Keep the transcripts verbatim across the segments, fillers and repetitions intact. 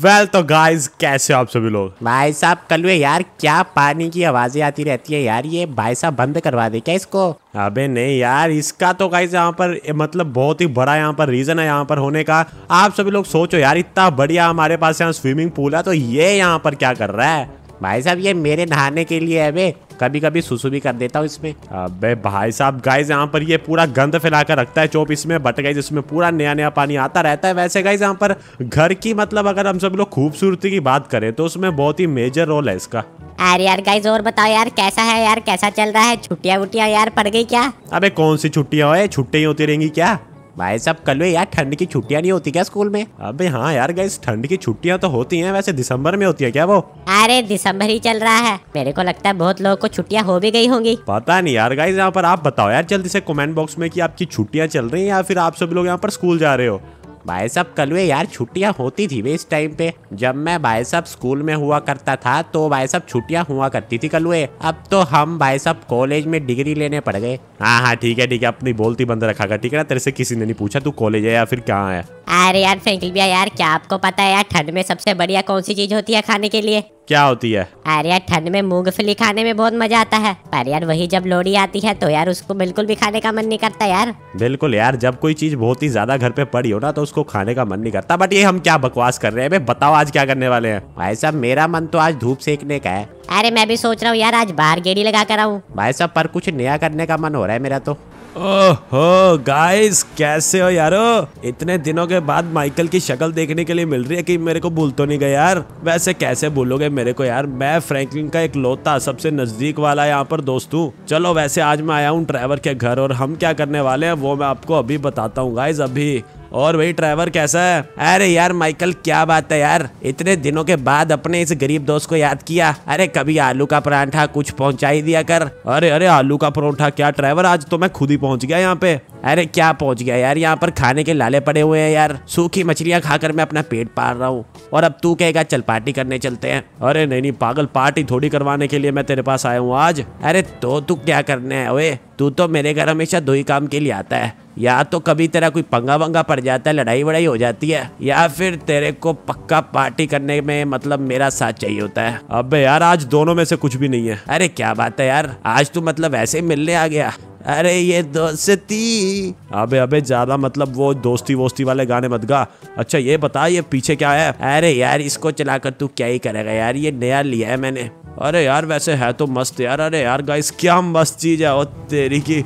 Well well, तो guys कैसे आप सभी लोग। भाई साहब कलवे यार क्या पानी की आवाजें आती रहती है यार, ये भाई साहब बंद करवा दे क्या इसको? अबे नहीं यार, इसका तो गाइस यहाँ पर मतलब बहुत ही बड़ा यहाँ पर रीजन है यहाँ पर होने का। आप सभी लोग सोचो यार, इतना बढ़िया हमारे पास यहाँ स्विमिंग पूल है तो ये यहाँ पर क्या कर रहा है? भाई साहब ये मेरे नहाने के लिए है बे, कभी कभी सुसु भी कर देता हूँ इसमें। अबे भाई साहब गाइज यहाँ पर ये पूरा गंद फैला कर रखता है चोप इसमें, बट गाइज इसमें पूरा नया नया पानी आता रहता है। वैसे गाइज यहाँ पर घर की मतलब अगर हम सब लोग खूबसूरती की बात करें तो उसमें बहुत ही मेजर रोल है इसका। अरे यार गाइज और बताओ यार कैसा है यार, कैसा चल रहा है, छुट्टियाँ वुट्टियाँ यार पड़ गई क्या? अबे कौन सी छुट्टियाँ हो, छुट्टियाँ होती रहेंगी क्या भाई साहब? कल यार ठंड की छुट्टियाँ नहीं होती क्या स्कूल में? अबे हाँ यार गाइस ठंड की छुट्टियाँ तो होती हैं, वैसे दिसंबर में होती है क्या वो? अरे दिसंबर ही चल रहा है, मेरे को लगता है बहुत लोगों को छुट्टियाँ हो भी गई होंगी। पता नहीं यार गाइस यहाँ पर, आप बताओ यार जल्दी से कमेंट बॉक्स में कि आपकी छुट्टियाँ चल रही हैं या फिर आप सभी लोग यहाँ पर स्कूल जा रहे हो। भाई साहब कलवे यार छुट्टियां होती थी वे इस टाइम पे, जब मैं भाई साहब स्कूल में हुआ करता था तो भाई साहब छुट्टियां हुआ करती थी कलवे। अब तो हम भाई साहब कॉलेज में डिग्री लेने पड़ गए। हाँ हाँ ठीक है ठीक है, अपनी बोलती बंद रखा कर ठीक है ना, तेरे से किसी ने नहीं पूछा तू कॉलेज है या फिर कहाँ है। अरे यार फ्रैंकलिन भैया यार क्या आपको पता है यार ठंड में सबसे बढ़िया कौन सी चीज होती है खाने के लिए? क्या होती है? अरे यार ठंड में मूंगफली खाने में बहुत मजा आता है, पर यार वही जब लोहड़ी आती है तो यार उसको बिल्कुल भी खाने का मन नहीं करता यार। बिल्कुल यार, जब कोई चीज बहुत ही ज्यादा घर पे पड़ी हो ना तो उसको खाने का मन नहीं करता। बट ये हम क्या बकवास कर रहे हैं, बताओ आज क्या करने वाले हैं? भाई साहब मेरा मन तो आज धूप सेकने का है। अरे मैं भी सोच रहा हूँ यार आज बाहर गेड़ी लगा कर आऊँ भाई साहब, पर कुछ नया करने का मन हो रहा है मेरा तो। ओहो गाइस कैसे हो यारो, इतने दिनों के बाद माइकल की शक्ल देखने के लिए मिल रही है कि मेरे को भूल तो नहीं गए यार। वैसे कैसे भूलोगे मेरे को यार, मैं फ्रैंकलिन का एक लौता सबसे नजदीक वाला यहाँ पर दोस्त हूँ। चलो वैसे आज मैं आया हूँ ट्रेवर के घर, और हम क्या करने वाले हैं वो मैं आपको अभी बताता हूँ गाइस अभी। और वही ट्रेवर कैसा है? अरे यार माइकल क्या बात है यार, इतने दिनों के बाद अपने इस गरीब दोस्त को याद किया। अरे कभी आलू का परांठा कुछ पहुंचा ही दिया कर। अरे अरे आलू का परांठा क्या ट्रेवर, आज तो मैं खुद ही पहुंच गया यहाँ पे। अरे क्या पहुंच गया यार, यहाँ पर खाने के लाले पड़े हुए हैं यार, सूखी मछलियाँ खाकर मैं अपना पेट पाल रहा हूँ, और अब तू कहेगा चल पार्टी करने चलते हैं। अरे नहीं नहीं पागल, पार्टी थोड़ी करवाने के लिए मैं तेरे पास आया हूँ आज। अरे तो तू क्या करने है ओए, तू तो मेरे घर हमेशा दो ही काम के लिए आता है, या तो कभी तेरा कोई पंगा वंगा पड़ जाता है, लड़ाई वड़ाई हो जाती है, या फिर तेरे को पक्का पार्टी करने में मतलब मेरा साथ चाहिए होता है। अबे यार आज दोनों में से कुछ भी नहीं है। अरे क्या बात है यार, आज तू मतलब ऐसे मिलने आ गया? अरे ये दोस्ती, अबे अबे ज्यादा मतलब वो दोस्ती वोस्ती वाले गाने मत गा। अच्छा ये बता ये पीछे क्या है? अरे यार इसको चलाकर तू क्या ही करेगा यार, ये नया लिया है मैंने। अरे यार वैसे है तो मस्त यार। अरे यार गाइस क्या मस्त चीज है वो तेरी की।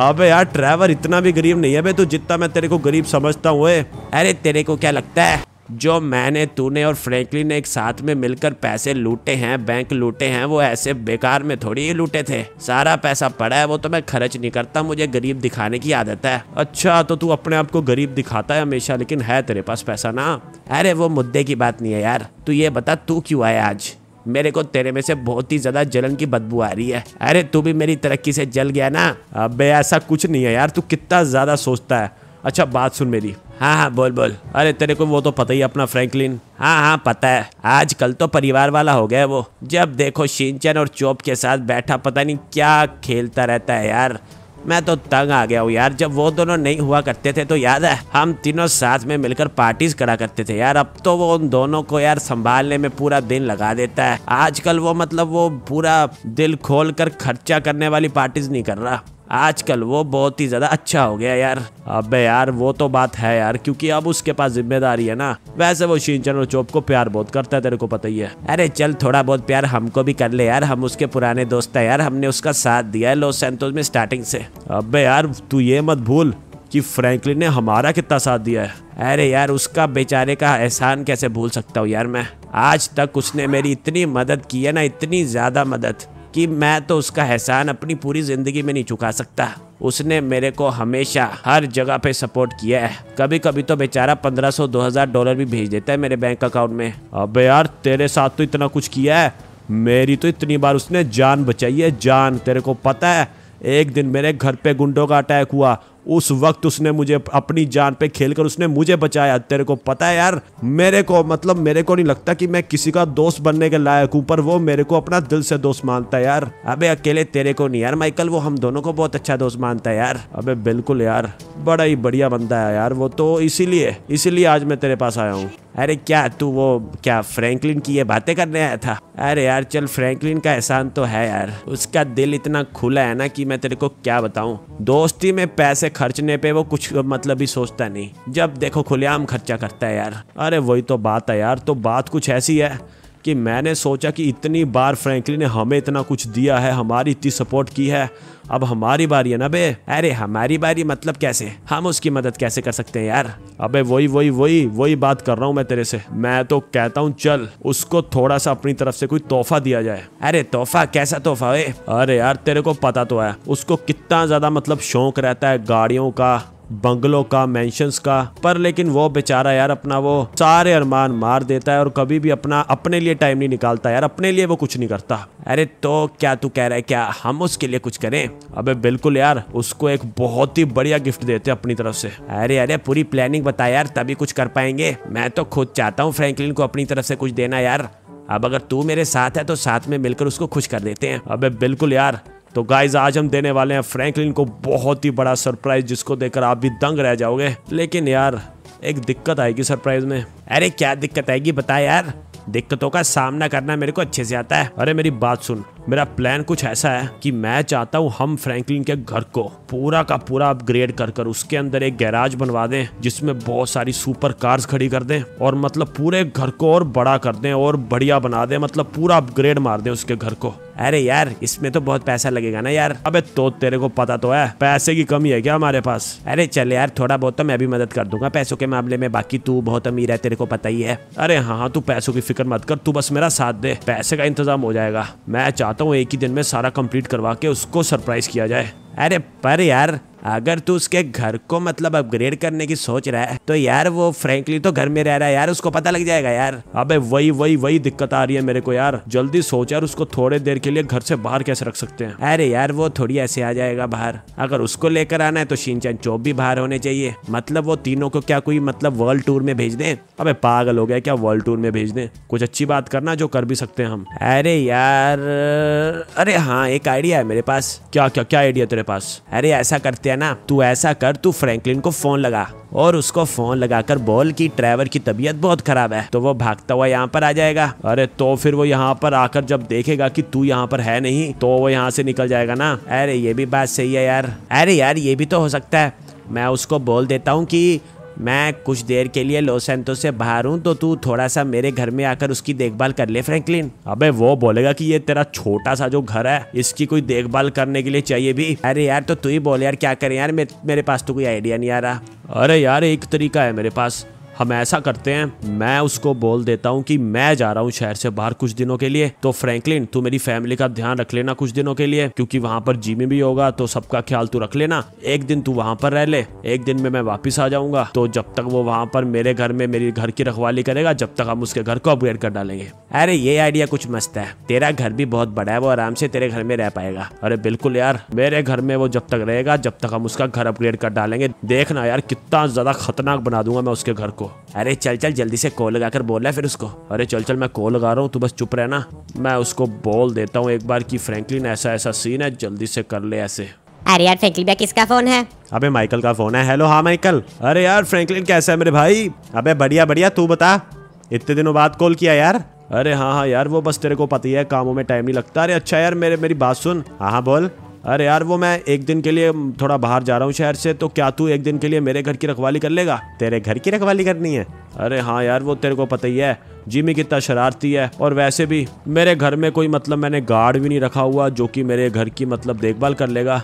अबे यार ट्रेवर इतना भी गरीब नहीं है बे तू, जितना मैं तेरे को गरीब समझता हूँ। अरे तेरे को क्या लगता है जो मैंने तूने और फ्रैंकलिन ने एक साथ में मिलकर पैसे लूटे हैं, बैंक लूटे हैं, वो ऐसे बेकार में थोड़ी ही लूटे थे। सारा पैसा पड़ा है, वो तो मैं खर्च नहीं करता, मुझे गरीब दिखाने की आदत है। अच्छा तो तू अपने आप को गरीब दिखाता है हमेशा, लेकिन है तेरे पास पैसा ना। अरे वो मुद्दे की बात नहीं है यार, तू ये बता तू क्यों आया आज? मेरे को तेरे में से बहुत ही ज्यादा जलन की बदबू आ रही है। अरे तू भी मेरी तरक्की से जल गया ना। अबे ऐसा कुछ नहीं है यार, तू कितना ज्यादा सोचता है। अच्छा बात सुन मेरी। हाँ हाँ बोल बोल। अरे तेरे को वो तो पता ही अपना फ्रैंकलिन। हाँ हाँ पता है, आजकल तो परिवार वाला हो गया है वो, जब देखो शिनचैन और चोप के साथ बैठा पता नहीं क्या खेलता रहता है यार। मैं तो तंग आ गया हूँ यार, जब वो दोनों नहीं हुआ करते थे तो याद है हम तीनों साथ में मिलकर पार्टीज करा करते थे यार। अब तो वो उन दोनों को यार संभालने में पूरा दिन लगा देता है। आजकल वो मतलब वो पूरा दिल खोल कर खर्चा करने वाली पार्टीज नहीं कर रहा, आजकल वो बहुत ही ज़्यादा अच्छा हो गया यार। अबे यार वो तो बात है यार, क्योंकि अब उसके पास जिम्मेदारी है ना। वैसे वो शिनचैन और चोप को प्यार बहुत करता है, तेरे को पता ही है। अरे चल थोड़ा बहुत प्यार हमको भी कर ले यार, हम उसके पुराने दोस्त हैं यार, हमने उसका साथ दिया है लॉस सैंटोस में स्टार्टिंग से। अबे यार तू ये मत भूल कि फ्रैंकलिन ने हमारा कितना साथ दिया है। अरे यार उसका बेचारे का एहसान कैसे भूल सकता हूँ यार मैं। आज तक उसने मेरी इतनी मदद की है ना, इतनी ज़्यादा मदद कि मैं तो उसका एहसान अपनी पूरी जिंदगी में नहीं चुका सकता। उसने मेरे को हमेशा हर जगह पे सपोर्ट किया है, कभी कभी तो बेचारा पंद्रह सौ दो हज़ार डॉलर भी भेज देता है मेरे बैंक अकाउंट में। अबे यार तेरे साथ तो इतना कुछ किया है, मेरी तो इतनी बार उसने जान बचाई है जान। तेरे को पता है एक दिन मेरे घर पे गुंडों का अटैक हुआ, उस वक्त उसने मुझे अपनी जान पे खेलकर उसने मुझे बचाया। तेरे को पता है यार, मेरे को मतलब मेरे को नहीं लगता कि मैं किसी का दोस्त बनने के लायक हूँ, पर वो मेरे को अपना दिल से दोस्त मानता है यार। अबे अकेले तेरे को नहीं यार माइकल, वो हम दोनों को बहुत अच्छा दोस्त मानता है यार। अबे बिल्कुल यार, बड़ा ही बढ़िया बंदा है यार वो तो, इसीलिए इसीलिए आज मैं तेरे पास आया हूँ। अरे क्या तू वो क्या फ्रैंकलिन की ये बातें करने आया था? अरे यार चल, फ्रैंकलिन का एहसान तो है यार, उसका दिल इतना खुला है ना कि मैं तेरे को क्या बताऊँ। दोस्ती में पैसे खर्चने पे वो कुछ मतलब ही सोचता नहीं, जब देखो खुलेआम खर्चा करता है यार। अरे वही तो बात है यार, तो बात कुछ ऐसी है कि मैंने सोचा कि इतनी बार फ्रैंकलिन ने हमें इतना कुछ दिया है, हमारी इतनी सपोर्ट की है, अब हमारी बारी है ना बे। अरे हमारी बारी मतलब कैसे, हम उसकी मदद कैसे कर सकते हैं यार? अबे वही वही वही वही बात कर रहा हूँ मैं तेरे से। मैं तो कहता हूँ चल उसको थोड़ा सा अपनी तरफ से कोई तोहफा दिया जाए। अरे तोहफा, कैसा तोहफा है? अरे यार तेरे को पता तो है उसको कितना ज्यादा मतलब शौक रहता है गाड़ियों का, बंगलों का, मेंशंस का, पर लेकिन वो बेचारा यार अपना वो सारे अरमान मार देता है और कभी भी अपना अपने लिए टाइम नहीं निकालता यार, अपने लिए वो कुछ नहीं करता। अरे तो क्या तू कह रहा है क्या हम उसके लिए कुछ करें? अबे बिल्कुल यार, उसको एक बहुत ही बढ़िया गिफ्ट देते हैं अपनी तरफ से। अरे अरे पूरी प्लानिंग बता यार, तभी कुछ कर पाएंगे। मैं तो खुद चाहता हूँ फ्रैंकलिन को अपनी तरफ से कुछ देना यार, अब अगर तू मेरे साथ है तो साथ में मिलकर उसको खुश कर देते हैं। अबे बिल्कुल यार, तो गाइज आज हम देने वाले हैं फ्रैंकलिन को बहुत ही बड़ा सरप्राइज, जिसको देखकर आप भी दंग रह जाओगे। लेकिन यार एक दिक्कत आएगी सरप्राइज में। अरे क्या दिक्कत आएगी बता यार, दिक्कतों का सामना करना मेरे को अच्छे से आता है। अरे मेरी बात सुन, मेरा प्लान कुछ ऐसा है कि मैं चाहता हूँ हम फ्रैंकलिन के घर को पूरा का पूरा अपग्रेड कर कर उसके अंदर एक गैराज बनवा दें, जिसमें बहुत सारी सुपर कार्स खड़ी कर दें और मतलब पूरे घर को और बड़ा कर दें और बढ़िया बना दें, मतलब पूरा अपग्रेड मार दें उसके घर को। अरे यार इसमें तो बहुत पैसा लगेगा ना यार। अबे तो तेरे को पता तो है पैसे की कमी है क्या हमारे पास? अरे चल यार थोड़ा बहुत तो मैं भी मदद कर दूंगा पैसों के मामले में, बाकी तू बहुत अमीर है तेरे को पता ही है। अरे हाँ तू पैसों की फिक्र मत कर, तू बस मेरा साथ दे, पैसे का इंतजाम हो जाएगा। मैं चाहता हूँ एक ही दिन में सारा कंप्लीट करवा के उसको सरप्राइज किया जाए। अरे पर यार अगर तू उसके घर को मतलब अपग्रेड करने की सोच रहा है तो यार वो फ्रैंकलिन तो घर में रह रहा है यार, उसको पता लग जाएगा यार। अबे वही वही वही दिक्कत आ रही है मेरे को यार, जल्दी सोच यार उसको थोड़े देर के लिए घर से बाहर कैसे रख सकते हैं। अरे यार वो थोड़ी ऐसे आ जाएगा बाहर, अगर उसको लेकर आना है तो शिनचैन चौप भी बाहर होने चाहिए। मतलब वो तीनों को क्या कोई मतलब वर्ल्ड टूर में भेज दें? अबे पागल हो गया क्या, वर्ल्ड टूर में भेज दें? कुछ अच्छी बात करना जो कर भी सकते हैं हम। अरे यार अरे हाँ एक आइडिया है मेरे पास। क्या क्या क्या आइडिया तेरे पास? अरे ऐसा करते है ना, तू ऐसा कर, तू फ्रैंकलिन को फोन लगा और उसको फोन लगाकर बोल कि ट्रेवर की तबीयत बहुत खराब है, तो वो भागता हुआ यहाँ पर आ जाएगा। अरे तो फिर वो यहाँ पर आकर जब देखेगा कि तू यहाँ पर है नहीं तो वो यहाँ से निकल जाएगा ना। अरे ये भी बात सही है यार। अरे यार ये भी तो हो सकता है, मैं उसको बोल देता हूँ कि मैं कुछ देर के लिए लॉस सैंटोस से बाहर हूँ तो तू थोड़ा सा मेरे घर में आकर उसकी देखभाल कर ले फ्रैंकलिन। अबे वो बोलेगा कि ये तेरा छोटा सा जो घर है इसकी कोई देखभाल करने के लिए चाहिए भी। अरे यार तो तू ही बोल यार, क्या करें यार, मे, मेरे पास तो कोई आइडिया नहीं आ रहा। अरे यार एक तरीका है मेरे पास, हम ऐसा करते हैं, मैं उसको बोल देता हूँ कि मैं जा रहा हूँ शहर से बाहर कुछ दिनों के लिए, तो फ्रैंकलिन तू मेरी फैमिली का ध्यान रख लेना कुछ दिनों के लिए, क्योंकि वहां पर जिमी भी होगा तो सबका ख्याल तू रख लेना। एक दिन तू वहां पर रह ले, एक दिन में मैं वापस आ जाऊंगा, तो जब तक वो वहां पर मेरे घर में मेरी घर की रखवाली करेगा जब तक हम उसके घर को अपग्रेड कर डालेंगे। अरे ये आइडिया कुछ मस्त है, तेरा घर भी बहुत बड़ा है, वो आराम से तेरे घर में रह पाएगा। अरे बिल्कुल यार, मेरे घर में वो जब तक रहेगा जब तक हम उसका घर अपग्रेड कर डालेंगे। देखना यार कितना ज्यादा खतरनाक बना दूंगा मैं उसके घर को। अरे चल चल जल्दी से कॉल लगाकर बोलना फिर उसको। अरे चल चल मैं कॉल लगा रहा हूँ, तू बस चुप रहना। मैं उसको बोल देता हूँ एक बार कि फ्रैंकलिन ऐसा ऐसा सीन है, जल्दी से कर ले ऐसे। अरे यार फ्रैंकलिन भैया किसका फोन है? अबे माइकल का फोन है। हेलो हाँ माइकल। अरे यार फ्रैंकलिन कैसा है मेरे भाई? अबे बढ़िया बढ़िया, तू बता इतने दिनों बाद कॉल किया यार। अरे हाँ हाँ यार वो बस तेरे को पता ही है कामों में टाइम नहीं लगता। अरे अच्छा यार मेरे मेरी बात सुन। हाँ हाँ बोल। अरे यार वो मैं एक दिन के लिए थोड़ा बाहर जा रहा हूँ शहर से, तो क्या तू एक दिन के लिए मेरे घर की रखवाली कर लेगा? तेरे घर की रखवाली करनी है? अरे हाँ यार वो तेरे को पता ही है जिमी कितना शरारती है, और वैसे भी मेरे घर में कोई मतलब मैंने गार्ड भी नहीं रखा हुआ जो कि मेरे घर की मतलब देखभाल कर लेगा,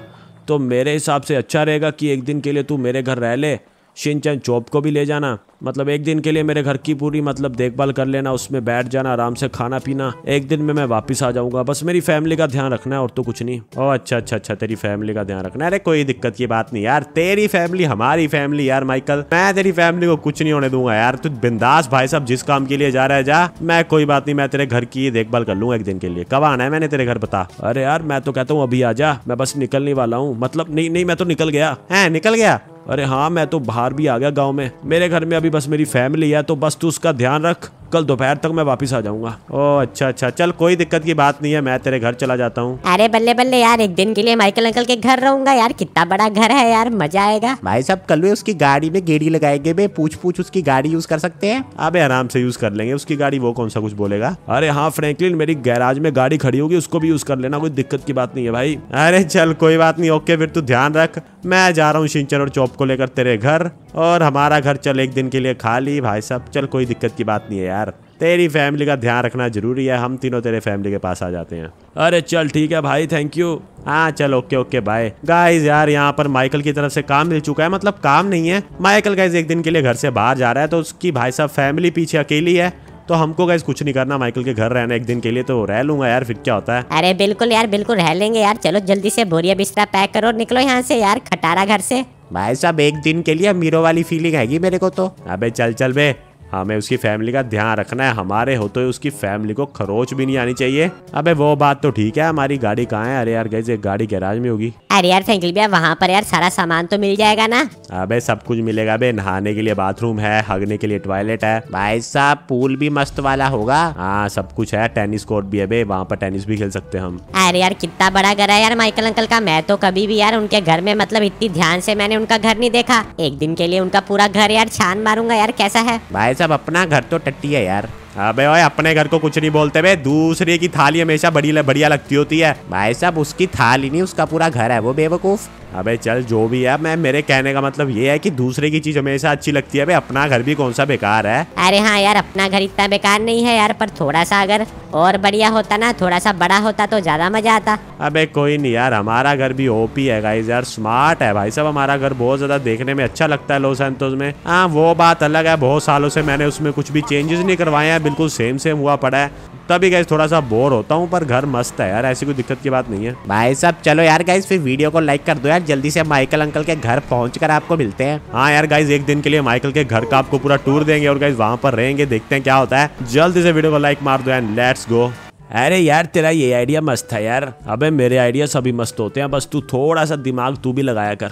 तो मेरे हिसाब से अच्छा रहेगा कि एक दिन के लिए तू मेरे घर रह ले। शिनचैन चौप को भी ले जाना, मतलब एक दिन के लिए मेरे घर की पूरी मतलब देखभाल कर लेना, उसमें बैठ जाना आराम से, खाना पीना। एक दिन में मैं वापस आ जाऊंगा, बस मेरी फैमिली का ध्यान रखना है और तो कुछ नहीं। ओ अच्छा अच्छा अच्छा तेरी फैमिली का ध्यान रखना है। अरे कोई दिक्कत की बात नहीं यार, तेरी फैमिली हमारी फैमिली यार माइकल, मैं तेरी फैमिली को कुछ नहीं होने दूंगा यार। तू बिंदास भाई साहब जिस काम के लिए जा रहा है जा, मैं कोई बात नहीं, मैं तेरे घर की देखभाल कर लूंगा एक दिन के लिए। कब आना है मैंने तेरे घर बता? अरे यार मैं तो कहता हूँ अभी आ जा, मैं बस निकलने वाला हूँ। मतलब नहीं नहीं मैं तो निकल गया। है निकल गया? अरे हाँ मैं तो बाहर भी आ गया गांव में, मेरे घर में अभी बस मेरी फैमिली है, तो बस तू उसका ध्यान रख। कल दोपहर तक मैं वापस आ जाऊंगा। ओह अच्छा अच्छा, चल कोई दिक्कत की बात नहीं है, मैं तेरे घर चला जाता हूँ। अरे बल्ले बल्ले यार, एक दिन के लिए माइकल अंकल के घर रहूंगा यार, कितना बड़ा घर है यार, मजा आएगा। भाई साहब कल वे उसकी गाड़ी में गेड़ी लगाएंगे बे, पूछ पूछ उसकी गाड़ी यूज कर सकते हैं। अबे आराम से यूज कर लेंगे उसकी गाड़ी, वो कौन सा कुछ बोलेगा। अरे हाँ फ्रैंकलिन, मेरी गैराज में गाड़ी खड़ी होगी, उसको भी यूज कर लेना, कोई दिक्कत की बात नहीं है भाई। अरे चल कोई बात नहीं, ओके फिर तू ध्यान रख, मैं जा रहा हूँ शिनचैन और चॉप को लेकर तेरे घर, और हमारा घर चल एक दिन के लिए खाली। भाई साहब चल कोई दिक्कत की बात नहीं है यार, तेरी फैमिली का ध्यान रखना जरूरी है, हम तीनों तेरे फैमिली के पास आ जाते हैं। अरे चल ठीक है भाई, थैंक यू। हाँ चल ओके ओके बाय। गाइज यार यहाँ पर माइकल की तरफ से काम मिल चुका है, मतलब काम नहीं है, माइकल गाइज एक दिन के लिए घर से बाहर जा रहा है, तो उसकी भाई साहब फैमिली पीछे अकेली है, तो हमको गाइस कुछ नहीं करना, माइकल के घर रहना एक दिन के लिए, तो रह लूंगा यार, फिर क्या होता है। अरे बिल्कुल यार बिल्कुल रह लेंगे यार, चलो जल्दी से बोरिया बिस्तरा पैक करो और निकलो यहाँ से यार, खटारा घर से। भाई साहब एक दिन के लिए अमीरों वाली फीलिंग हैगी मेरे को तो। अबे चल चल बे, हमें उसकी फैमिली का ध्यान रखना है, हमारे होते हुए उसकी फैमिली को खरोच भी नहीं आनी चाहिए। अबे वो बात तो ठीक है, हमारी गाड़ी कहाँ है। अरे यार गाइस एक गाड़ी गैराज में होगी। अरे यार फ्रैंकलिन भैया वहाँ पर यार सारा सामान तो मिल जाएगा ना। अबे सब कुछ मिलेगा बे, नहाने के लिए बाथरूम है, हगने के लिए टॉयलेट है, भाई साहब पूल भी मस्त वाला होगा। हाँ सब कुछ है, टेनिस कोर्ट भी है बे, वहाँ पर टेनिस भी खेल सकते हैं हम। अरे यार कितना बड़ा घर है यार माइकल अंकल का, मैं तो कभी भी यार उनके घर में मतलब इतनी ध्यान से मैंने उनका घर नहीं देखा, एक दिन के लिए उनका पूरा घर यार छान मारूंगा यार, कैसा है। भाई साहब अपना घर तो टट्टी है यार। अबे ओए अपने घर को कुछ नहीं बोलते बे, दूसरे की थाली हमेशा बड़ी बढ़िया लगती होती है। भाई साहब उसकी थाली नहीं, उसका पूरा घर है वो बेवकूफ। अबे चल जो भी है, मैं मेरे कहने का मतलब ये है कि दूसरे की चीज हमेशा अच्छी लगती है बे, अपना घर भी कौन सा बेकार है। अरे हाँ यार अपना घर इतना बेकार नहीं है यार, पर थोड़ा सा अगर और बढ़िया होता ना, थोड़ा सा बड़ा होता तो ज्यादा मजा आता। अबे कोई नहीं यार, हमारा घर भी ओपी है गाइस यार, स्मार्ट है भाई साहब, हमारा घर बहुत ज्यादा देखने में अच्छा लगता है लॉस एंटोस में। हाँ वो बात अलग है, बहुत सालों से मैंने उसमें कुछ भी चेंजेस नहीं करवाए हैं, बिल्कुल सेम सेम हुआ पड़ा है, तभी गाइस थोड़ा सा बोर होता हूँ, पर घर मस्त है यार, ऐसी कोई दिक्कत की बात नहीं है। भाई साहब चलो यार गाइस फिर वीडियो को लाइक कर दो यार, जल्दी से माइकल अंकल के घर पहुंचकर आपको मिलते हैं। हाँ यार गाइस एक दिन के लिए माइकल के घर का आपको पूरा टूर देंगे और गाइस वहाँ पर रहेंगे, देखते हैं क्या होता है। जल्दी से वीडियो को लाइक मार दो एंड लेट्स गो। अरे यार तेरा ये आइडिया मस्त है यार। अबे मेरे आइडिया सभी मस्त होते हैं, बस तू थोड़ा सा दिमाग तू भी लगाया कर।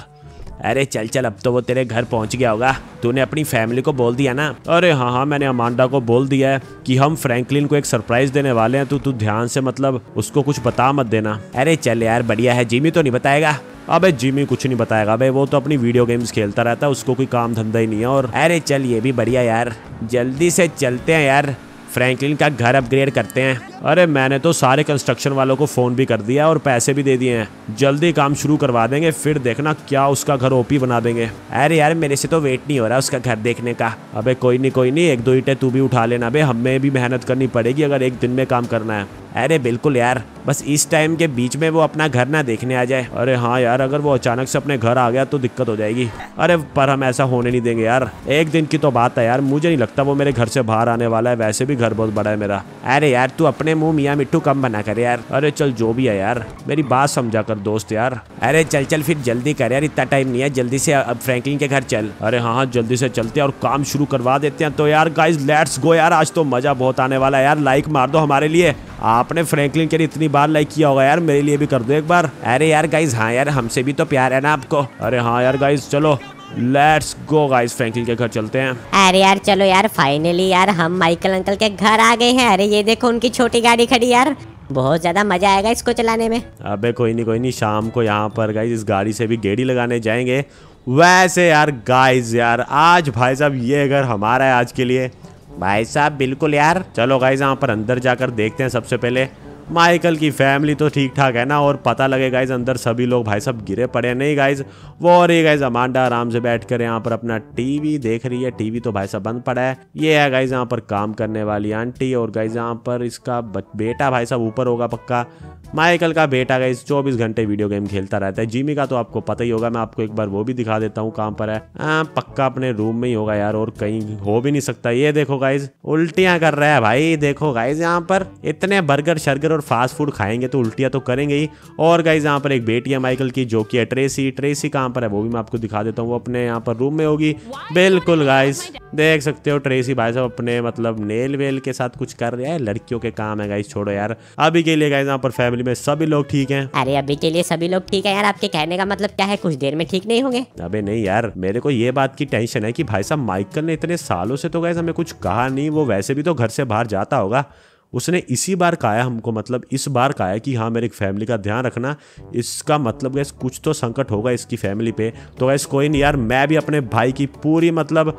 अरे चल चल, अब तो वो तेरे घर पहुंच गया होगा, तूने अपनी फैमिली को बोल दिया ना। अरे हाँ हाँ मैंने अमांडा को बोल दिया है कि हम फ्रैंकलिन को एक सरप्राइज देने वाले हैं, तो तू ध्यान से मतलब उसको कुछ बता मत देना। अरे चल यार बढ़िया है, जिमी तो नहीं बताएगा। अबे जिमी कुछ नहीं बताएगा बे, वो तो अपनी वीडियो गेम्स खेलता रहता है, उसको कोई काम धंधा ही नहीं है। और अरे चल ये भी बढ़िया यार, जल्दी से चलते हैं यार, फ्रैंकलिन का घर अपग्रेड करते हैं। अरे मैंने तो सारे कंस्ट्रक्शन वालों को फ़ोन भी कर दिया और पैसे भी दे दिए हैं, जल्दी काम शुरू करवा देंगे, फिर देखना क्या उसका घर ओपी बना देंगे। अरे यार मेरे से तो वेट नहीं हो रहा उसका घर देखने का। अबे कोई नहीं कोई नहीं, एक दो ईंटें तू भी उठा लेना बे, हमें भी मेहनत करनी पड़ेगी अगर एक दिन में काम करना है। अरे बिल्कुल यार, बस इस टाइम के बीच में वो अपना घर ना देखने आ जाए। अरे हाँ यार, अगर वो अचानक से अपने घर आ गया तो दिक्कत हो जाएगी। अरे पर हम ऐसा होने नहीं देंगे यार, एक दिन की तो बात है यार, मुझे नहीं लगता वो मेरे घर से बाहर आने वाला है, वैसे भी घर बहुत बड़ा है मेरा। अरे यार तू अपने मुँह मियाँ मिट्टू कम बना कर यार। अरे चल जो भी है यार, मेरी बात समझा कर दोस्त यार। अरे चल चल फिर जल्दी कर यार, इतना टाइम नहीं है, जल्दी से अब फ्रैंकलिन के घर चल। अरे हाँ हाँ जल्दी से चलते हैं और काम शुरू करवा देते हैं। तो यार गाइज लेट्स गो यार, आज तो मज़ा बहुत आने वाला है यार, लाइक मार दो हमारे लिए। आपने फ्रैंकलिन के लिए इतनी बार लाइक किया होगा यार, मेरे लिए भी कर दो एक बार। अरे यार गाइज हाँ यार, हमसे भी तो प्यार है ना आपको। अरे हाँ यार गाइज चलो लेट्स गो गाइस, फ्रैंकलिन के घर चलते हैं। अरे यार चलो यार, फाइनली यार हम माइकल अंकल के घर आ गए हैं। अरे ये देखो उनकी छोटी गाड़ी खड़ी यार, बहुत ज्यादा मजा आएगा इसको चलाने में। अबे कोई नहीं कोई नहीं, शाम को यहाँ पर गाइज इस गाड़ी से भी गेड़ी लगाने जाएंगे। वैसे यार गाइज यार आज भाई साहब ये घर हमारा है आज के लिए। भाई साहब बिल्कुल यार, चलो गाइज यहाँ पर अंदर जाकर देखते हैं। सबसे पहले माइकल की फैमिली तो ठीक ठाक है ना, और पता लगे गाइज अंदर सभी लोग भाई साहब गिरे पड़े हैं। नहीं गाइज वो, और ये गाइज अमांडा आराम से बैठ कर यहाँ पर अपना टीवी देख रही है, टीवी तो भाई साहब बंद पड़ा है। ये है गाइज यहाँ पर काम करने वाली आंटी, और गाइज यहाँ पर इसका बेटा भाई साहब ऊपर होगा पक्का। माइकल का बेटा गाइज चौबीस घंटे वीडियो गेम खेलता रहता है। जिमी का तो आपको पता ही होगा, मैं आपको एक बार वो भी दिखा देता हूँ कहाँ पर है। आ, पक्का अपने रूम में ही होगा यार, और कहीं हो भी नहीं सकता। ये देखो गाइज उल्टियाँ कर रहा है भाई, देखो गाइज यहाँ पर इतने बर्गर शर्गर और फास्ट फूड खाएंगे तो उल्टियाँ तो करेंगे ही। और गाइज यहाँ पर एक बेटी है माइकल की, जो कि है ट्रेसी। ट्रेसी कहाँ पर है वो भी मैं आपको दिखा देता हूँ, वो अपने यहाँ पर रूम में होगी। बिल्कुल गाइज देख सकते हो, ट्रेसी भाई साहब अपने मतलब नेल वेल के साथ कुछ कर रहा है। लड़कियों के काम है गाइज, छोड़ो यार। अभी के लिए गाइज यहाँ पर फैमिली फैमिली में सभी लोग ठीक हैं? अरे अभी के लिए सभी लोग ठीक है यार, आपके कहने का मतलब क्या है, कुछ देर में ठीक नहीं होंगे? अबे नहीं यार, मेरे को ये बात की टेंशन है कि भाई साहब माइकल ने इतने सालों से तो गाइस हमें कुछ कहा नहीं, वो वैसे भी तो घर से बाहर जाता होगा, उसने इसी बार कहा हमको, मतलब इस बार कहा कि हाँ मेरी फैमिली का ध्यान रखना, इसका मतलब गैस कुछ तो संकट होगा इसकी फैमिली पे। तो गैस कोई नहीं यार, मैं भी अपने भाई की पूरी मतलब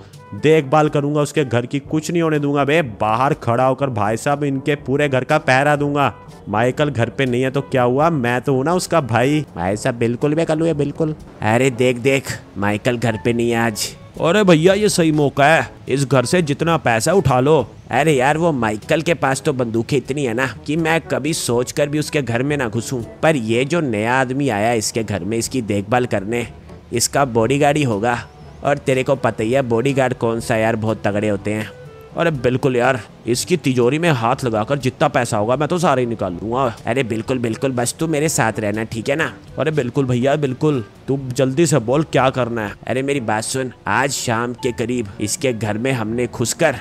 देखभाल करूंगा, उसके घर की कुछ नहीं होने दूंगा, बे बाहर खड़ा होकर भाई साहब इनके पूरे घर का पहरा दूंगा। माइकल घर पे नहीं है तो क्या हुआ, मैं तो हूँ ना उसका भाई। भाई साहब बिल्कुल भी कलू है बिल्कुल। अरे देख देख माइकल घर पे नहीं है आज। अरे भैया ये सही मौका है, इस घर से जितना पैसा उठा लो। अरे यार वो माइकल के पास तो बंदूकें इतनी है ना कि मैं कभी सोचकर भी उसके घर में ना घुसूं, पर ये जो नया आदमी आया इसके घर में इसकी देखभाल करने, इसका बॉडीगार्ड ही होगा, और तेरे को पता ही है बॉडीगार्ड कौन सा यार, बहुत तगड़े होते हैं। अरे बिल्कुल यार, इसकी तिजोरी में हाथ लगाकर जितना पैसा होगा मैं तो सारा ही निकाल लूंगा। अरे बिल्कुल बिल्कुल, बस तू मेरे साथ रहना ठीक है ना। अरे बिल्कुल भैया बिल्कुल, तू जल्दी से बोल क्या करना है। अरे मेरी बात सुन, आज शाम के करीब इसके घर में हमने घुसकर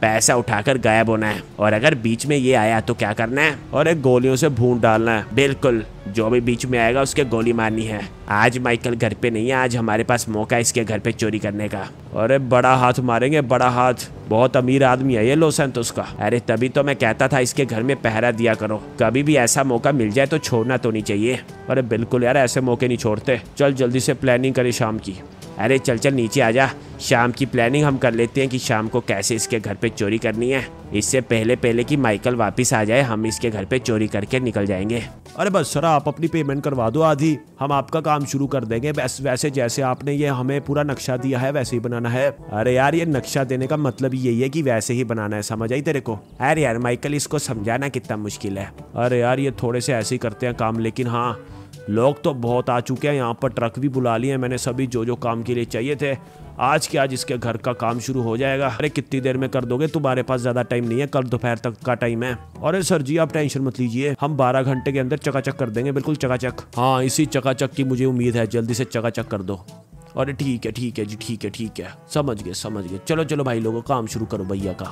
पैसा उठाकर गायब होना है, और अगर बीच में ये आया तो क्या करना है, और एक गोलियों से भून डालना है। बिल्कुल, जो भी बीच में आएगा उसके गोली मारनी है। आज माइकल घर पे नहीं है, आज हमारे पास मौका है इसके घर पे चोरी करने का। अरे बड़ा हाथ मारेंगे, बड़ा हाथ, बहुत अमीर आदमी है ये लॉस सैंटोस का। अरे तभी तो मैं कहता था इसके घर में पहरा दिया करो, कभी भी ऐसा मौका मिल जाए तो छोड़ना तो नहीं चाहिए। अरे बिल्कुल यार, ऐसे मौके नहीं छोड़ते, चल जल्दी से प्लानिंग करे शाम की। अरे चल चल नीचे आजा, शाम की प्लानिंग हम कर लेते हैं कि शाम को कैसे इसके घर पे चोरी करनी है, इससे पहले पहले कि माइकल वापस आ जाए हम इसके घर पे चोरी करके निकल जाएंगे। अरे बस सर आप अपनी पेमेंट करवा दो आधी, हम आपका काम शुरू कर देंगे। बस वैसे जैसे आपने ये हमें पूरा नक्शा दिया है वैसे ही बनाना है। अरे यार ये नक्शा देने का मतलब यही है कि वैसे ही बनाना है, समझ आई तेरे को। अरे यार माइकल, इसको समझाना कितना मुश्किल है। अरे यार ये थोड़े से ऐसे ही करते हैं काम, लेकिन हाँ लोग तो बहुत आ चुके हैं यहाँ पर, ट्रक भी बुला लिए मैंने सभी जो जो काम के लिए चाहिए थे। आज के आज इसके घर का काम शुरू हो जाएगा। अरे कितनी देर में कर दोगे, तुम्हारे पास ज्यादा टाइम नहीं है, कल दोपहर तक का टाइम है। अरे सर जी आप टेंशन मत लीजिए, हम बारह घंटे के अंदर चकाचक कर देंगे, बिल्कुल चकाचक। हाँ इसी चकाचक की मुझे उम्मीद है, जल्दी से चकाचक कर दो। अरे ठीक है ठीक है जी, ठीक है ठीक है, समझ गए समझ गए, चलो चलो भाई लोगों काम शुरू करो भैया का।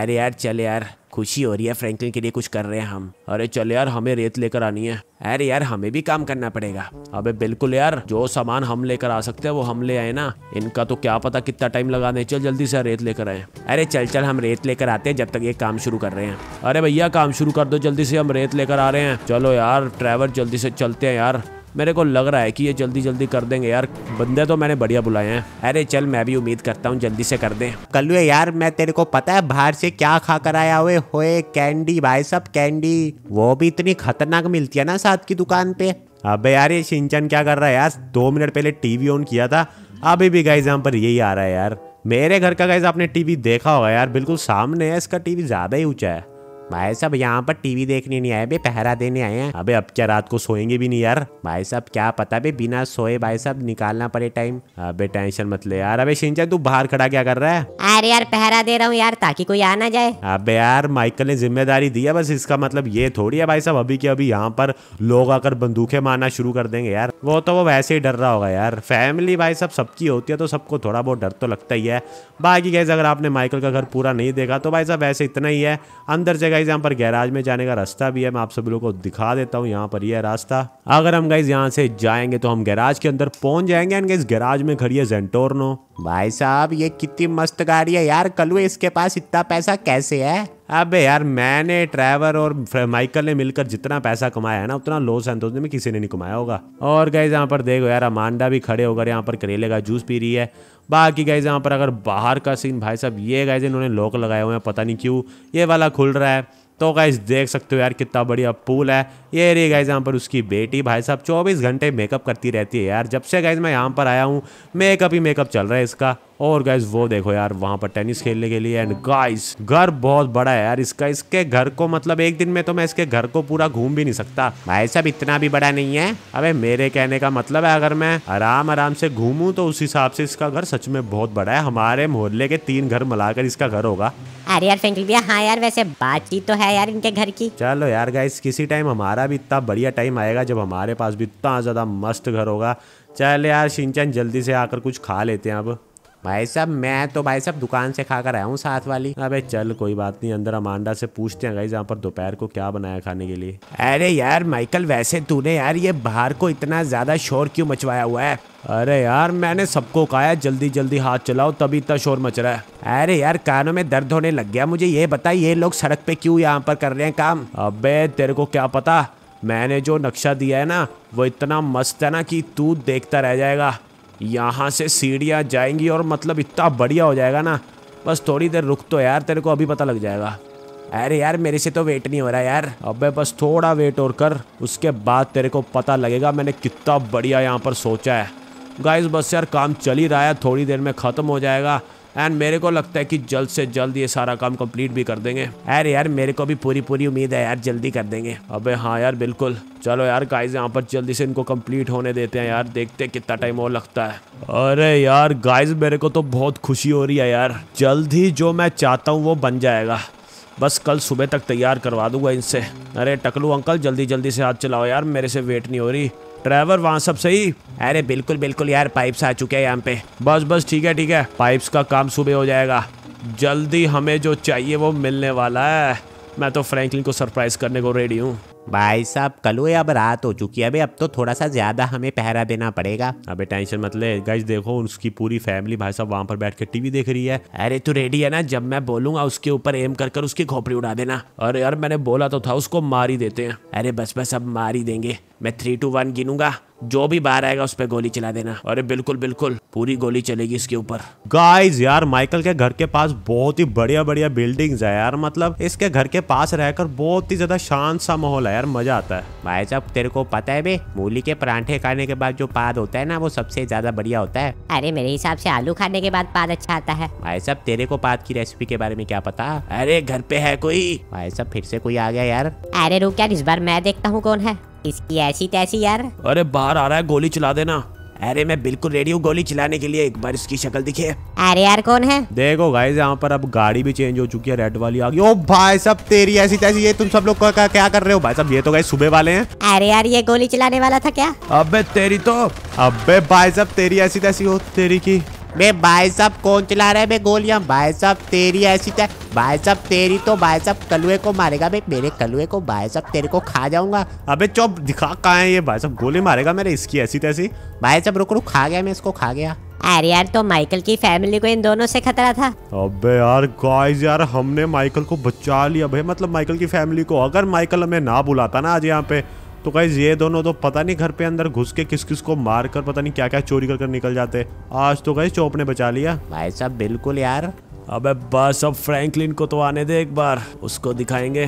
अरे यार चले यार, खुशी हो रही है फ्रैंकलिन के लिए कुछ कर रहे हैं हम। अरे चले यार, हमें रेत लेकर आनी है। अरे यार हमें भी काम करना पड़ेगा। अबे बिल्कुल यार, जो सामान हम लेकर आ सकते हैं वो हम ले आए ना, इनका तो क्या पता कितना टाइम लगाने। चल जल्दी से रेत लेकर आए। अरे चल चल हम रेत लेकर आते हैं जब तक ये काम शुरू कर रहे हैं। अरे भैया काम शुरू कर दो जल्दी से, हम रेत लेकर आ रहे हैं। चलो यार ड्राइवर जल्दी से चलते हैं यार, मेरे को लग रहा है कि ये जल्दी जल्दी कर देंगे यार, बंदे तो मैंने बढ़िया बुलाए हैं। अरे चल मैं भी उम्मीद करता हूँ जल्दी से कर दें। कल्लू यार मैं तेरे को पता है बाहर से क्या खा कर आया हुए होए, कैंडी भाई साहब कैंडी, वो भी इतनी खतरनाक मिलती है ना साथ की दुकान पे। अबे यार ये शिनचैन क्या कर रहा है यार, दो मिनट पहले टीवी ऑन किया था, अभी भी गाइस यहाँ पर यही आ रहा है यार। मेरे घर का गाइस आपने टीवी देखा होगा यार, बिल्कुल सामने है, इसका टीवी ज्यादा ही ऊंचा है। भाई साहब यहाँ पर टीवी देखने नहीं आए बे, पहरा देने आए हैं। अबे अब क्या रात को सोएंगे भी नहीं यार? भाई साहब क्या पता बे, बिना सोए भाई साहब निकालना पड़े टाइम। अबे टेंशन मत ले यार। अबे शिनचैन तू बाहर खड़ा क्या कर रहा है? अरे यार पहरा दे रहा हूँ यार, ताकि कोई आ ना जाए। अबे यार माइकल ने जिम्मेदारी दी है बस, इसका मतलब ये थोड़ी है भाई साहब अभी के अभी यहाँ पर लोग आकर बंदूकें मारना शुरू कर देंगे यार। वो तो वो वैसे ही डर रहा होगा यार, फैमिली भाई साहब सबकी होती है तो सबको थोड़ा बहुत डर तो लगता ही है। बाकी गाइस अगर आपने माइकल का घर पूरा नहीं देखा तो भाई साहब वैसे इतना ही है, अंदर जगह गाइस यहाँ पर गैराज में जाने का रास्ता भी है, मैं आप सभी लोगों को दिखा देता हूँ। यहाँ पर यह रास्ता, अगर हम गाइस यहाँ से जाएंगे तो हम गैराज के अंदर पहुंच जाएंगे। एंड गाइस गैराज में खड़ी है ज़ेंटोर्नो। भाई साहब ये कितनी मस्त गाड़ी है यार, कलू इसके पास इतना पैसा कैसे है? अबे यार मैंने ट्रेवर और माइकल ने मिलकर जितना पैसा कमाया है ना उतना लॉस सैंटोस में किसी ने नहीं कमाया होगा। और गाइस यहाँ पर देखो यार अमांडा भी खड़े होकर यहाँ पर करेले का जूस पी रही है। बाकी गाइस यहाँ पर अगर बाहर का सीन भाई साहब, ये गाइस इन्होंने लॉक लगाए हुए हैं, पता नहीं क्यों ये वाला खुल रहा है। तो गाइस देख सकते हो यार कितना बढ़िया पूल है। ये रही गाइस यहाँ पर उसकी बेटी, भाई साहब चौबीस घंटे मेकअप करती रहती है यार, जब से गाइस मैं यहाँ पर आया हूँ मेकअप ही मेकअप चल रहा है इसका। और गाइस वो देखो यार वहाँ पर टेनिस खेलने के लिए। एंड गाइस घर बहुत बड़ा है यार इसका, इसके घर को मतलब एक दिन में तो मैं इसके घर को पूरा घूम भी नहीं सकता भाई साहब, इतना भी बड़ा नहीं है। अबे मेरे कहने का मतलब है अगर मैं आराम आराम से घूमूं तो उस हिसाब से इसका घर सच में बहुत बड़ा है, हमारे मोहल्ले के तीन घर मिलाकर इसका घर होगा। अरे यार फ्रैंकलिन भैया हाँ यार, वैसे बातचीत तो है यार इनके घर की। चलो यार गाइस किसी टाइम हमारा भी इतना बढ़िया टाइम आएगा जब हमारे पास भी इतना ज्यादा मस्त घर होगा। चल यार शिनचैन जल्दी से आकर कुछ खा लेते हैं अब। भाई साहब मैं तो भाई साहब दुकान से खा कर आया हूँ साथ वाली। अबे चल कोई बात नहीं, अंदर अमांडा से पूछते हैं गाइस यहाँ पर दोपहर को क्या बनाया खाने के लिए। अरे यार माइकल, वैसे तूने यार ये बाहर को इतना ज्यादा शोर क्यों मचवाया हुआ है? अरे यार मैंने सबको कहा है जल्दी जल्दी हाथ चलाओ तभी इतना शोर मच रहा है। अरे यार कानों में दर्द होने लग गया मुझे। ये बता ये लोग सड़क पे क्यों यहाँ पर कर रहे हैं काम? अबे तेरे को क्या पता, मैंने जो नक्शा दिया है ना वो इतना मस्त है ना कि तू देखता रह जाएगा। यहाँ से सीढ़ियाँ जाएंगी और मतलब इतना बढ़िया हो जाएगा ना, बस थोड़ी देर रुक तो यार, तेरे को अभी पता लग जाएगा। अरे यार मेरे से तो वेट नहीं हो रहा यार। अबे बस थोड़ा वेट और कर, उसके बाद तेरे को पता लगेगा मैंने कितना बढ़िया यहाँ पर सोचा है। गाइस बस यार काम चल ही रहा है, थोड़ी देर में ख़त्म हो जाएगा एंड मेरे को लगता है कि जल्द से जल्द ये सारा काम कंप्लीट भी कर देंगे। अरे यार मेरे को भी पूरी पूरी उम्मीद है यार जल्दी कर देंगे। अबे हाँ यार बिल्कुल, चलो यार गाइस यहाँ पर जल्दी से इनको कंप्लीट होने देते हैं यार, देखते हैं कितना टाइम और लगता है। अरे यार गाइस मेरे को तो बहुत खुशी हो रही है यार, जल्द ही जो मैं चाहता हूँ वो बन जाएगा, बस कल सुबह तक तैयार करवा दूंगा इनसे। अरे टकलू अंकल जल्दी जल्दी से हाथ चलाओ यार, मेरे से वेट नहीं हो रही। ड्राइवर वहाँ सब सही? अरे बिल्कुल बिल्कुल यार, पाइप्स आ चुके हैं यहाँ पे। बस बस ठीक है ठीक है, पाइप्स का काम सुबह हो जाएगा, जल्दी हमें जो चाहिए वो मिलने वाला है। मैं तो फ्रैंकलिन को सरप्राइज करने को रेडी हूँ। भाई साहब कलो अब रात हो चुकी है, अबे अब तो थोड़ा सा ज्यादा हमें पहरा देना पड़ेगा। अबे टेंशन मत ले गाइस, देखो उसकी पूरी फैमिली भाई साहब वहाँ पर बैठ के टीवी देख रही है। अरे तू रेडी है ना, जब मैं बोलूंगा उसके ऊपर एम कर कर उसकी खोपड़ी उड़ा देना। अरे यार मैंने बोला तो था उसको मार ही देते हैं। अरे बस बस अब मार ही देंगे, मैं थ्री टू वन गिनूंगा, जो भी बाहर आएगा उस पर गोली चला देना। अरे बिल्कुल बिल्कुल पूरी गोली चलेगी इसके ऊपर। गाइस यार माइकल के घर के पास बहुत ही बढ़िया बढ़िया बिल्डिंग्स है यार, मतलब इसके घर के पास रहकर बहुत ही ज्यादा शांत सा माहौल है यार, मजा आता है। भाई साहब तेरे को पता है बे, मूली के परांठे खाने के बाद जो पाद होता है ना वो सबसे ज्यादा बढ़िया होता है। अरे मेरे हिसाब से आलू खाने के बाद पाद अच्छा आता है। भाई साहब तेरे को पाद की रेसिपी के बारे में क्या पता? अरे घर पे है कोई। भाई साहब फिर से कोई आ गया यार। अरे रुक यार, इस बार मैं देखता हूँ कौन है, इसकी ऐसी तैसी यार। अरे बाहर आ रहा है, गोली चला देना। अरे मैं बिल्कुल रेडी हूँ गोली चलाने के लिए, एक बार इसकी शक्ल दिखे। अरे यार कौन है? देखो गाइस यहाँ पर अब गाड़ी भी चेंज हो चुकी है, रेड वाली आ गई। ओ भाई साहब तेरी ऐसी तैसी, ये तुम सब लोग क्या कर रहे हो? भाई साहब ये तो गाइस सुबह वाले हैं। अरे यार ये गोली चलाने वाला था क्या? अबे तेरी तो, अबे भाई साहब तेरी ऐसी तैसी हो तेरी की। बे भाई साहब कौन चला रहा है बे गोलियां? भाई साहब तेरी ऐसी तै भाई साहब तेरी तो भाई साहब कलुए को मारेगा बे, मेरे कलुए को भाई साहब, तेरे को खा जाऊंगा। अबे चुप, दिखा कहाँ है ये भाई साहब, गोली मारेगा मेरे इसकी ऐसी तैसी। भाई साहब रुक रुक, खा गया मैं इसको, खा गया। अरे यार तो माइकल की फैमिली को इन दोनों से खतरा था। अबे यार गाइस यार हमने माइकल को बचा लिया भाई, मतलब माइकल की फैमिली को। अगर माइकल हमें ना बुलाता ना आज यहाँ पे, तो गाइस ये दोनों तो पता नहीं घर पे अंदर घुस के किस किस को मार कर पता नहीं क्या क्या चोरी कर कर निकल जाते। आज तो गाइस चोप ने बचा लिया। भाई साहब बिल्कुल यार। अबे बस अब फ्रैंकलिन को तो आने दे, एक बार उसको दिखाएंगे।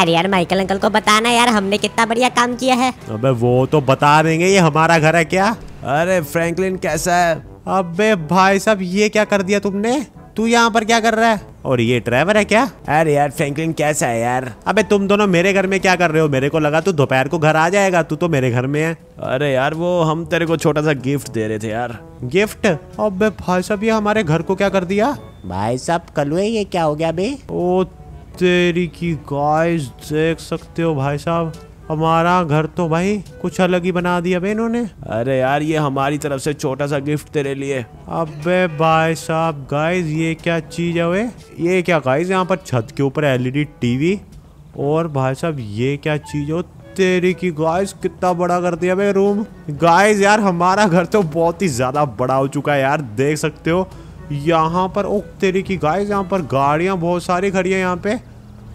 अरे यार माइकल अंकल को बताना यार हमने कितना बढ़िया काम किया है। अबे वो तो बता देंगे, ये हमारा घर है क्या? अरे फ्रैंकलिन कैसा है? अबे भाई साहब ये क्या कर दिया तुमने, तू यहाँ पर क्या कर रहा है? और ये ड्राइवर है क्या? अरे यार फ्रैंकलिन कैसा है यार? अबे तुम दोनों मेरे घर में क्या कर रहे हो? मेरे को लगा तू दोपहर को घर आ जाएगा, तू तो मेरे घर में है। अरे यार वो हम तेरे को छोटा सा गिफ्ट दे रहे थे यार। गिफ्ट? अबे भाई साहब ये हमारे घर को क्या कर दिया? भाई साहब कलुए ये क्या हो गया बे? ओ तेरी की, गाइस देख सकते हो भाई साहब हमारा घर तो भाई कुछ अलग ही बना दिया बे इन्होंने। अरे यार ये हमारी तरफ से छोटा सा गिफ्ट तेरे लिए। अबे भाई साहब गाइस ये क्या चीज़ है वे? ये क्या गाइस यहाँ पर छत के ऊपर एलईडी टीवी, और भाई साहब ये क्या चीज़ हो तेरी की, गाइस कितना बड़ा कर दिया बे रूम। गाइस यार हमारा घर तो बहुत ही ज़्यादा बड़ा हो चुका है यार, देख सकते हो यहाँ पर। ओ तेरी की गाइस यहाँ पर गाड़ियाँ बहुत सारी खड़ी है यहाँ पे,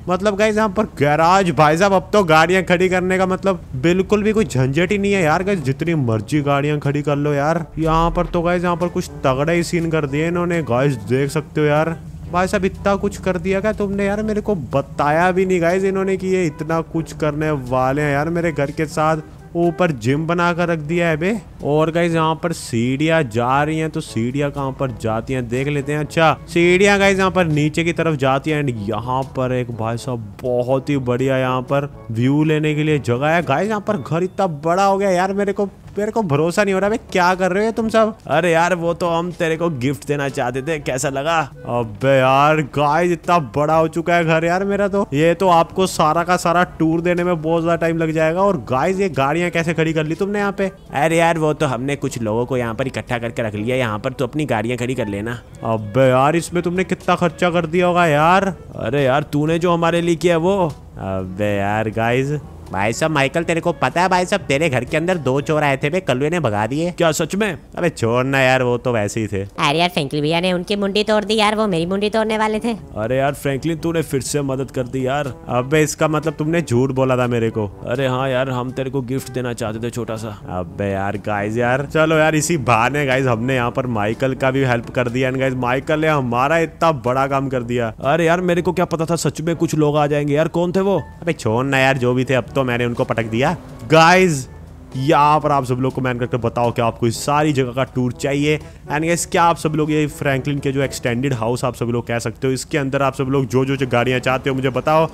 मतलब गाइस यहाँ पर गैराज। भाई साहब अब तो गाड़ियाँ खड़ी करने का मतलब बिल्कुल भी कोई झंझट ही नहीं है यार, गाइस जितनी मर्जी गाड़ियाँ खड़ी कर लो यार। यहाँ पर तो गाइस यहाँ पर कुछ तगड़ा ही सीन कर दिया इन्होंने, गाइस देख सकते हो यार। भाई साहब इतना कुछ कर दिया क्या तुमने यार, मेरे को बताया भी नहीं गाइस इन्होंने कि ये इतना कुछ करने वाले हैं यार मेरे घर के साथ। ऊपर जिम बना कर रख दिया है बे, और गाइस यहाँ पर सीढ़ियाँ जा रही हैं, तो सीढ़ियाँ कहाँ पर जाती हैं देख लेते हैं। अच्छा सीढ़ियाँ गाइस यहाँ पर नीचे की तरफ जाती हैं, एंड यहाँ पर एक भाई साहब बहुत ही बढ़िया यहाँ पर व्यू लेने के लिए जगह है। गाइस यहाँ पर घर इतना बड़ा हो गया यार, मेरे को मेरे को भरोसा नहीं हो रहा भाई, क्या कर रहे हो तुम सब। अरे यार वो तो हम तेरे को गिफ्ट देना चाहते थे, कैसा लगा। अबे यार गाइस इतना बड़ा हो चुका है घर यार मेरा तो। ये तो आपको सारा का सारा टूर देने में बहुत ज्यादा टाइम लग जाएगा। और गाइस ये गाड़ियां कैसे खड़ी कर ली तुमने यहाँ पे। अरे यार वो तो हमने कुछ लोगों को यहाँ पर इकट्ठा करके रख लिया, यहाँ पर तो अपनी गाड़ियां खड़ी कर लेना। अबे यार इसमें तुमने कितना खर्चा कर दिया होगा यार। अरे यार तूने जो हमारे लिए किया वो। अबे यार गाइस भाई साहब माइकल तेरे को पता है भाई साहब तेरे घर के अंदर दो चोर आए थे बे, कल्लुए ने भगा दिए। क्या सच में? अबे छोड़ ना यार वो तो वैसे ही थे। अरे यार फ्रैंकलिन भैया ने उनकी मुंडी तोड़ दी यार, वो मेरी मुंडी तोड़ने वाले थे। अरे यार फ्रैंकलिन तूने फिर से मदद कर दी यार। अबे इसका मतलब तुमने झूठ बोला था मेरे को। अरे हाँ यार हम तेरे को गिफ्ट देना चाहते थे छोटा सा। अबे यार गाइज यार चलो यार इसी बहाने गाइज हमने यहाँ पर माइकल का भी हेल्प कर दिया। गाइज माइकल ने हमारा इतना बड़ा काम कर दिया। अरे यार मेरे को क्या पता था सच में कुछ लोग आ जाएंगे यार। कौन थे वो? अबे छोड़ ना यार जो भी थे, अब तो मैंने उनको पटक दिया। गाइज यहाँ पर आप सब लोग कमेंट करके बताओ कि आपको इस सारी जगह का टूर चाहिए। एंड गाइस क्या आप सब लोग ये फ्रैंकलिन के जो एक्सटेंडेड हाउस आप सब लोग कह सकते हो, इसके अंदर आप सब लोग जो जो, जो गाड़ियाँ चाहते हो मुझे बताओ,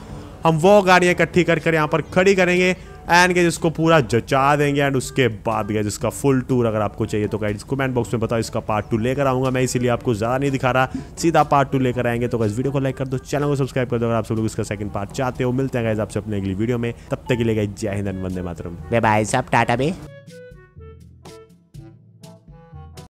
हम वो गाड़ियाँ इकट्ठी कर कर यहाँ पर खड़ी करेंगे एंड गाइस इसको पूरा जचा देंगे। एंड उसके बाद गाइस इसका फुल टूर अगर आपको चाहिए तो गाइस कमेंट बॉक्स में बताओ, इसका पार्ट टू लेकर आऊंगा मैं, इसीलिए आपको ज़्यादा नहीं दिखा रहा, सीधा पार्ट टू लेकर आएंगे। तो गाइस वीडियो को लाइक कर दो, चैनल को सब्सक्राइब कर दो अगर आप सब लोग इसका सेकंड पार्ट चाहते हो। मिलते हैं गाइस आपसे अपने अगली वीडियो में, तब तक के लिए गाइस जय हिंद, वंदे मातरम, बाय बाय, सब टाटा बे।